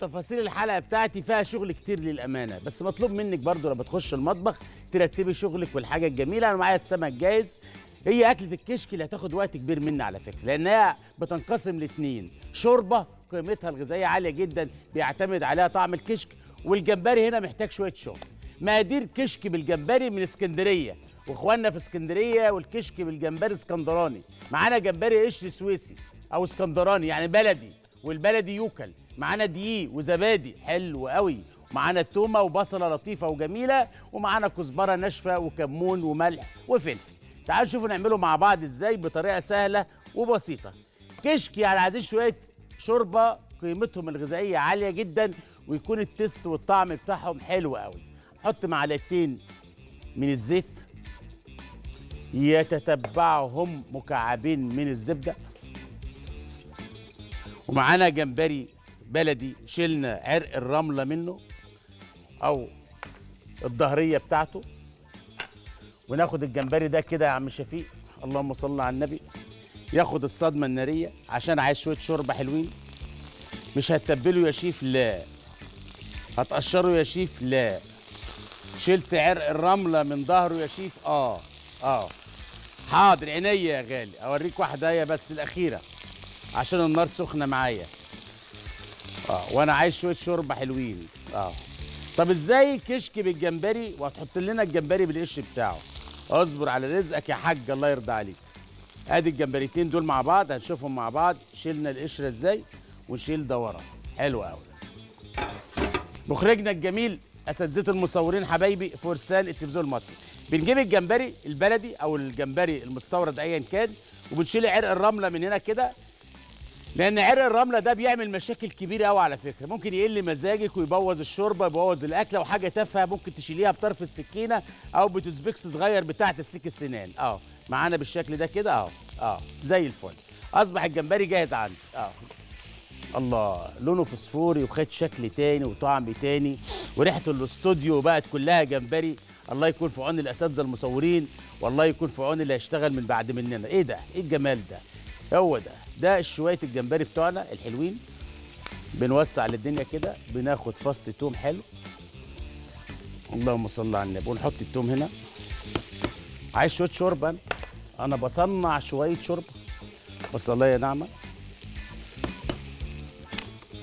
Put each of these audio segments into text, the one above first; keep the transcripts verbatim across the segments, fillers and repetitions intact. تفاصيل الحلقه بتاعتي فيها شغل كتير للامانه، بس مطلوب منك برضو لما تخش المطبخ ترتبي شغلك والحاجه الجميله. انا معايا السمك جاهز. هي اكله الكشك اللي هتاخد وقت كبير مني على فكره، لانها بتنقسم لاتنين: شوربه قيمتها الغذائيه عاليه جدا بيعتمد عليها طعم الكشك، والجمبري هنا محتاج شويه شغل. مقادير كشك بالجمبري من اسكندريه، واخواننا في اسكندريه والكشك بالجمبري اسكندراني. معانا جمبري قشر سويسي او اسكندراني يعني بلدي، والبلدي يوكل. معانا دقيق وزبادي حلو قوي، ومعانا التومه وبصله لطيفه وجميله، ومعانا كزبره ناشفه وكمون وملح وفلفل. تعالوا شوفوا نعمله مع بعض ازاي بطريقه سهله وبسيطه. كشك يعني عايزين شويه شوربه قيمتهم الغذائيه عاليه جدا، ويكون التست والطعم بتاعهم حلو قوي. حط معلقتين من الزيت، يتتبعهم مكعبين من الزبده. ومعانا جمبري بلدي شلنا عرق الرمله منه او الظهريه بتاعته، وناخد الجمبري ده كده يا عم شفيق، اللهم صل على النبي، ياخد الصدمه الناريه عشان عايز شويه شوربه حلوين. مش هتتبله يا شيف؟ لا. هتقشره يا شيف؟ لا. شلت عرق الرمله من ظهره يا شيف؟ اه اه حاضر. عينيا يا غالي، اوريك واحده بس الاخيره عشان النار سخنه معايا. اه وانا عايز شويه شوربه حلوين. اه طب ازاي كشك بالجمبري؟ وهتحط لنا الجمبري بالقش بتاعه. اصبر على رزقك يا حاج، الله يرضى عليك. ادي الجمبريتين دول مع بعض، هنشوفهم مع بعض. شيلنا القشره ازاي ونشيل ده ورا. حلو قوي. مخرجنا الجميل اساتذه المصورين حبايبي فرسان التلفزيون المصري، بنجيب الجمبري البلدي او الجمبري المستورد ايا كان، وبنشيل عرق الرمله من هنا كده، لأن عرق الرملة ده بيعمل مشاكل كبيرة أوي على فكرة، ممكن يقل مزاجك ويبوظ الشوربة، يبوظ الأكلة، وحاجة تافهة ممكن تشيليها بطرف السكينة أو بتوزبيكس صغير بتاع تسليك السنان. أه معانا بالشكل ده كده. أه أه زي الفل. أصبح الجمبري جاهز عندي. أه الله، لونه فسفوري وخد شكل تاني وطعم تاني، وريحة الاستوديو بقت كلها جمبري. الله يكون في عون الأساتذة المصورين، والله يكون في عون اللي هيشتغل من بعد مننا. إيه ده؟ إيه الجمال ده؟ هو ده ده شويه الجمبري بتوعنا الحلوين. بنوسع للدنيا كده، بناخد فص توم حلو، اللهم صل على النبي، ونحط التوم هنا. عايز شويه شوربه، انا انا بصنع شويه شوربه. بصلايه ناعمه.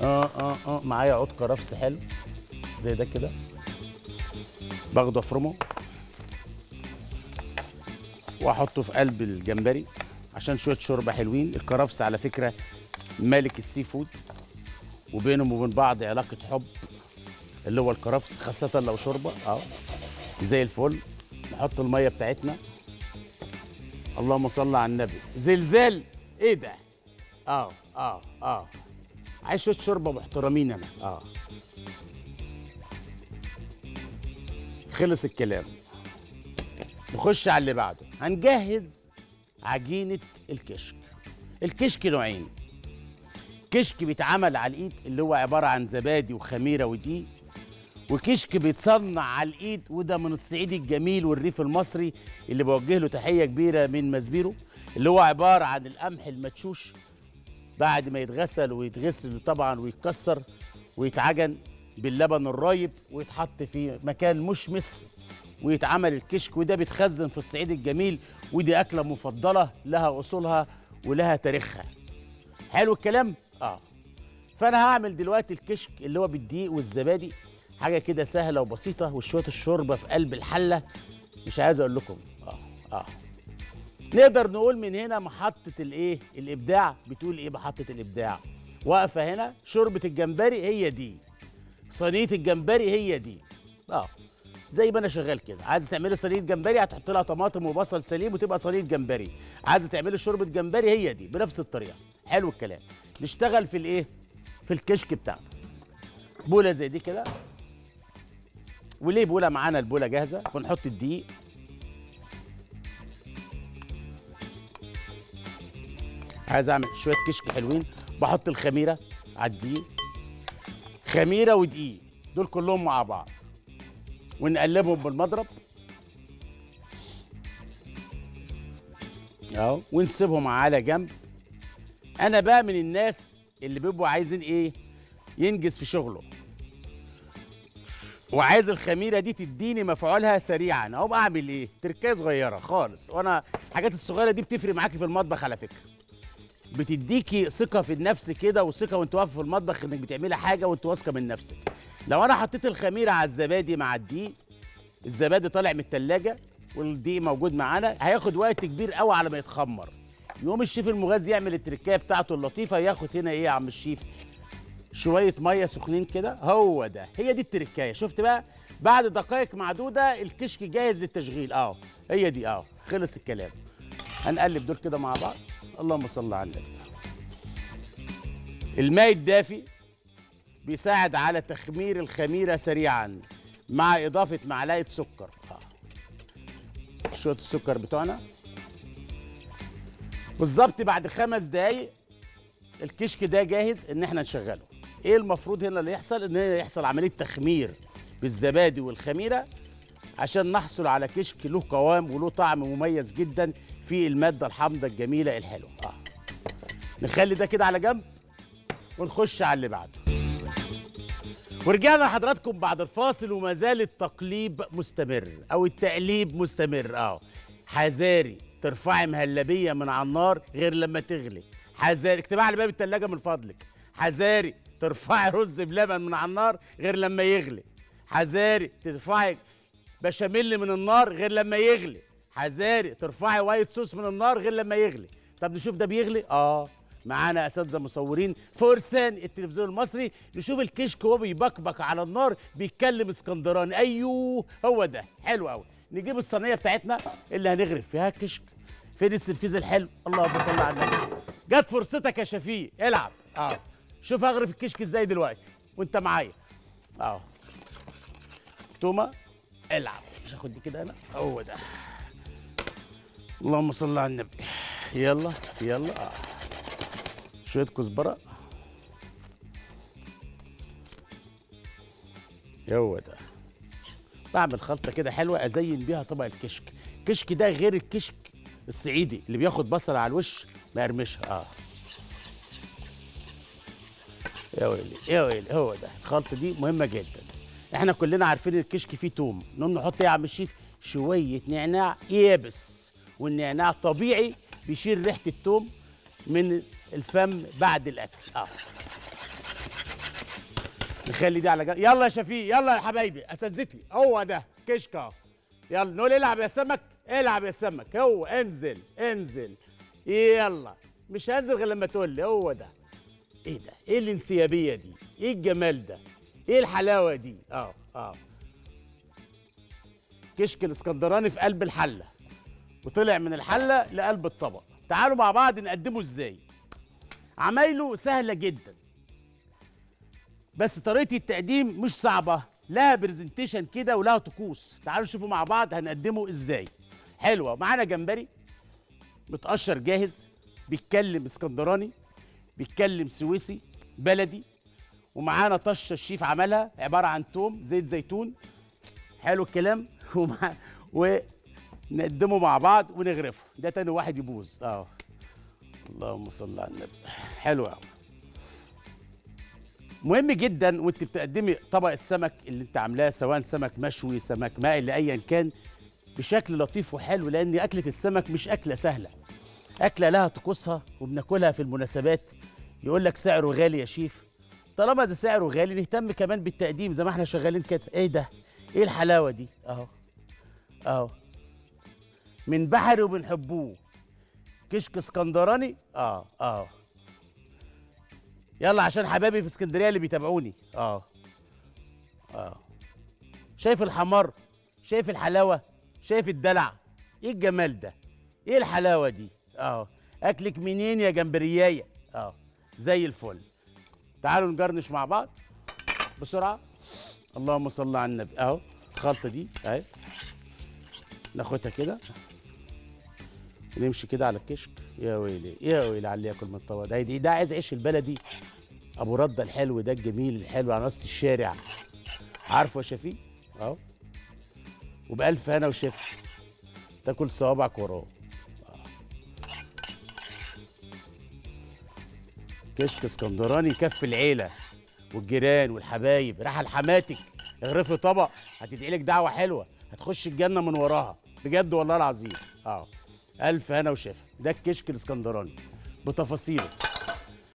اه اه اه معايا عود كرفس حلو زي ده كده، باخده افرمه واحطه في قلب الجمبري عشان شويه شوربه حلوين. الكرفس على فكره مالك السي فود، وبينهم وبين بعض علاقه حب، اللي هو الكرفس خاصه لو شوربه. اه زي الفل. نحط الميه بتاعتنا، اللهم صل على النبي. زلزال. ايه ده؟ اه اه اه عايز شويه شوربه محترمين انا. اه خلص الكلام، نخش على اللي بعده. هنجهز عجينة الكشك. الكشك نوعين: كشك بيتعمل على الايد اللي هو عبارة عن زبادي وخميرة ودقيق، وكشك بيتصنع على الايد، وده من الصعيد الجميل والريف المصري اللي بوجه له تحية كبيرة من ماسبيرو، اللي هو عبارة عن القمح المدشوش بعد ما يتغسل ويتغسل طبعا ويتكسر ويتعجن باللبن الرايب ويتحط في مكان مشمس ويتعمل الكشك، وده بيتخزن في الصعيد الجميل، ودي أكلة مفضلة لها أصولها ولها تاريخها. حلو الكلام؟ آه فأنا هعمل دلوقتي الكشك اللي هو بالدقيق والزبادي، حاجة كده سهلة وبسيطة، وشوية الشوربة في قلب الحلة. مش عايز أقول لكم. آه آه نقدر نقول من هنا محطة الإيه؟ الإبداع. بتقول إيه محطة الإبداع؟ واقفة هنا. شوربة الجمبري هي دي، صينية الجمبري هي دي. آه زي ما انا شغال كده. عايزه تعملي صينيه جمبري هتحط لها طماطم وبصل سليم وتبقى صينيه جمبري، عايزه تعملي شوربه جمبري هي دي بنفس الطريقه. حلو الكلام. نشتغل في الايه؟ في الكشك بتاعنا. بوله زي دي كده، وليه بوله؟ معانا البوله جاهزه، ونحط الدقيق. عايز اعمل شويه كشك حلوين، بحط الخميره على الدقيق، خميره ودقيق دول كلهم مع بعض، ونقلبهم بالمضرب اهو، ونسيبهم على جنب. انا بقى من الناس اللي بيبقوا عايزين ايه؟ ينجز في شغله. وعايز الخميره دي تديني مفعولها سريعا، اهو بعمل ايه؟ تركايه صغيره خالص. وانا الحاجات الصغيره دي بتفرق معاكي في المطبخ على فكره. بتديكي ثقه في النفس كده، وثقه وانت واقفه في المطبخ انك بتعملي حاجه وانت واثقه من نفسك. لو انا حطيت الخميره على الزبادي مع الدقيق، الزبادي طالع من التلاجه والدقيق موجود معانا، هياخد وقت كبير قوي على ما يتخمر. يقوم الشيف المغاز يعمل التركايه بتاعته اللطيفه، ياخد هنا ايه يا عم الشيف؟ شويه ميه سخنين كده، هو ده، هي دي التركايه. شفت بقى؟ بعد دقائق معدوده الكشك جاهز للتشغيل. اهو هي دي، اهو خلص الكلام. هنقلب دول كده مع بعض. اللهم صل على النبي. الماء الدافي بيساعد على تخمير الخميره سريعا، مع اضافه معلقه سكر. شويه السكر بتوعنا بالظبط. بعد خمس دقايق الكشك ده جاهز ان احنا نشغله. ايه المفروض هنا اللي يحصل؟ ان هنا يحصل عمليه تخمير بالزبادي والخميره عشان نحصل على كشك له قوام وله طعم مميز جدا في الماده الحامضه الجميله الحلوه. آه. نخلي ده كده على جنب ونخش على اللي بعده. ورجعنا لحضراتكم بعد الفاصل، وما زال التقليب مستمر او التقليب مستمر. اه حذاري ترفعي مهلبيه من على النار غير لما تغلي. حذاري اكتبها على باب الثلاجه من فضلك. حذاري ترفعي رز بلبن من على النار غير لما يغلي. حذاري ترفعي بشاميل من النار غير لما يغلي. حذاري ترفعي وايت صوص من النار غير لما يغلي. طب نشوف ده بيغلي؟ اه معانا اساتذه مصورين فرسان التلفزيون المصري، نشوف الكشك وهو بيبكبك على النار بيتكلم اسكندراني. ايوه هو ده، حلو قوي. نجيب الصينيه بتاعتنا اللي هنغرف فيها الكشك. فين السرفيز الحلو؟ اللهم صل على النبي. جت فرصتك يا شفيق، العب. اه شوف هغرف الكشك ازاي دلوقتي وانت معايا. اه تومه العب. مش هاخد دي كده انا، هو ده. اللهم صل على النبي. يلا يلا. آه. شويه كزبره، هو ده. بعمل خلطه كده حلوه ازين بيها طبق الكشك. الكشك ده غير الكشك الصعيدي اللي بياخد بصل على الوش مقرمشها. اه يا ويلي يا ويلي، هو ده. الخلطه دي مهمه جدا. احنا كلنا عارفين الكشك فيه توم، نقوم نحط ايه يا عم الشيف؟ شويه نعناع يابس، والنعناع طبيعي بيشيل ريحه التوم من الفم بعد الاكل. اه نخلي دي على جنب. يلا يا شفيق، يلا يا حبايبي اساتذتي، هو ده كشك اهو. يلا نقول العب يا سمك، العب يا سمك. هو انزل انزل، يلا. مش هنزل غير لما تقول لي. هو ده. ايه ده؟ ايه الانسيابيه دي؟ ايه الجمال ده؟ ايه الحلاوه دي؟ اه اه كشك الاسكندراني في قلب الحله، وطلع من الحله لقلب الطبق. تعالوا مع بعض نقدمه ازاي. عمايله سهله جدا، بس طريقه التقديم مش صعبه، لها برزنتيشن كده ولها طقوس. تعالوا نشوفوا مع بعض هنقدمه ازاي. حلوه. معانا جمبري متقشر جاهز، بيتكلم اسكندراني، بيتكلم سويسي بلدي. ومعانا طشه الشيف عملها، عباره عن توم، زيت زيتون. حلو الكلام. ومع... ونقدمه مع بعض ونغرفه. ده تاني واحد يبوظ. اه اللهم صل على النبي. حلو قوي. مهم جدا وانت بتقدمي طبق السمك اللي انت عاملاه، سواء سمك مشوي، سمك مقلي، ايا كان، بشكل لطيف وحلو، لان اكله السمك مش اكله سهله، اكله لها طقوسها، وبناكلها في المناسبات. يقول لك سعره غالي يا شيف. طالما اذا سعره غالي نهتم كمان بالتقديم زي ما احنا شغالين كده. ايه ده؟ ايه الحلاوه دي؟ اهو اهو من بحري وبنحبوه، كشك اسكندراني. اه اه يلا عشان حبايبي في اسكندريه اللي بيتابعوني. اه اه شايف الحمار، شايف الحلاوه، شايف الدلع. ايه الجمال ده؟ ايه الحلاوه دي؟ اه اكلك منين يا جمبريايه؟ اه زي الفل. تعالوا نجرنش مع بعض بسرعه. اللهم صل على النبي. اهو الخلطه دي اهي، ناخدها كده ونمشي كده على الكشك. يا ويلي يا ويلي على اللي ياكل من الطبق ده. ده عايز عيش البلدي ابو رده الحلو ده، الجميل الحلو على وسط الشارع، عارفه يا شفيق. اهو وبألف هنا وشفا، تاكل صوابعك وراه. كشك اسكندراني يكفي العيله، والجيران والحبايب، راحه لحماتك، اغرفي طبق، هتدعي لك دعوه حلوه، هتخش الجنه من وراها، بجد والله العظيم. اه الف هنا وشفا. ده الكشك الاسكندراني بتفاصيله.